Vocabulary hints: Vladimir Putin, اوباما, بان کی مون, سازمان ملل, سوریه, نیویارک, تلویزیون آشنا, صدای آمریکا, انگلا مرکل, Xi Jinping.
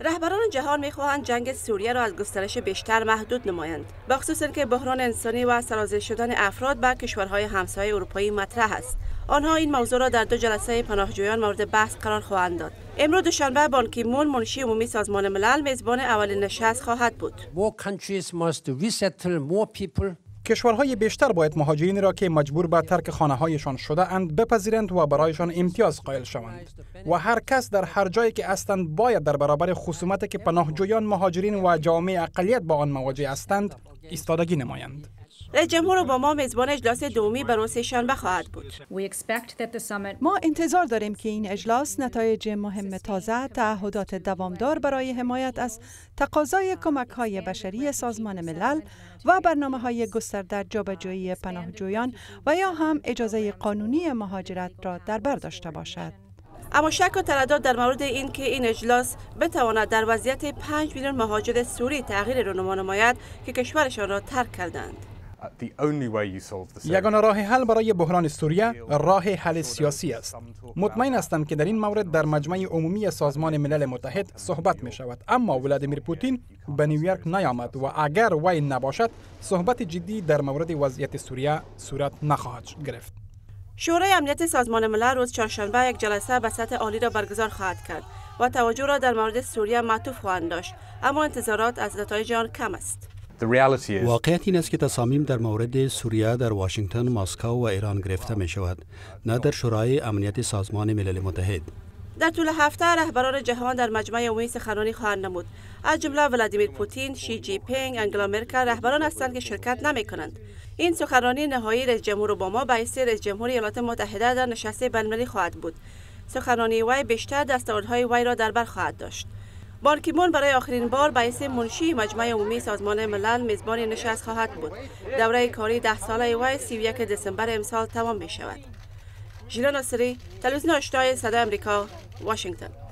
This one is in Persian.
رهبران جهان میخواهند جنگ سوریه را از گسترش بیشتر محدود نمایند، بخصوص که بحران انسانی و سرازیر شدن افراد به کشورهای همسایه اروپایی مطرح است. آنها این موضوع را در دو جلسه پناهجویان مورد بحث قرار خواهند داد. امروز دوشنبه بان کی مون منشی عمومی سازمان ملل میزبان اولین نشست خواهد بود. کشورهای بیشتر باید مهاجرین را که مجبور به ترک خانه‌هایشان شده اند بپذیرند و برایشان امتیاز قائل شوند، و هر کس در هر جایی که هستند باید در برابر خصومت که پناهجویان، مهاجرین و جامعه اقلیت با آن مواجه هستند ایستادگی نمایند. رئیس جمهور اوباما میزبان اجلاس دومی برای سه‌شنبه خواهد بود. ما انتظار داریم که این اجلاس نتایج مهم تازه، تعهدات دوامدار برای حمایت از تقاضای کمک‌های بشری سازمان ملل و برنامه‌های گسترده جابجایی پناهجویان و یا هم اجازه قانونی مهاجرت را در بر داشته باشد. اما شک و تردید در مورد این که این اجلاس بتواند در وضعیت 5 میلیون مهاجر سوری تغییری رونما نماید که کشورشان را ترک کردند. یگانه راه حل برای بحران سوریه راه حل سیاسی است. مطمئن هستم که در این مورد در مجمع عمومی سازمان ملل متحد صحبت می شود، اما ولادیمیر پوتین به نیویورک نیامد و اگر وی نباشد صحبت جدی در مورد وضعیت سوریه صورت نخواهد گرفت. شورای امنیت سازمان ملل روز چهارشنبه یک جلسه به سطح عالی را برگزار خواهد کرد و توجه را در مورد سوریه معطوف خواهند داشت، اما انتظارات از نتایج آن کم است. واقعیت این است که تصامیم در مورد سوریه در واشنگتن، مسکو و ایران گرفته می شود، نه در شورای امنیت سازمان ملل متحد. در طول هفته رهبران جهان در مجمع عمومی سخنرانی خواهند نمود، از جمله ولادیمیر پوتین، شی جی پینگ، انگلا مرکل رهبران هستند که شرکت نمی کنند. این سخنرانی نهایی رئیس جمهور اوباما به حیث رئیس جمهور ایالات متحده در نشست بین‌المللی خواهد بود. سخنرانی وی بیشتر دستاوردهای وی را در بر خواهد داشت. بان کی مون برای آخرین بار به حیث منشی مجمع عمومی سازمان ملل میزبان نشست خواهد بود. دوره کاری 10 ساله وی 31 دسامبر امسال تمام می شود. ژیلا ناصری، تلویزیون آشنای صدای آمریکا، واشنگتن.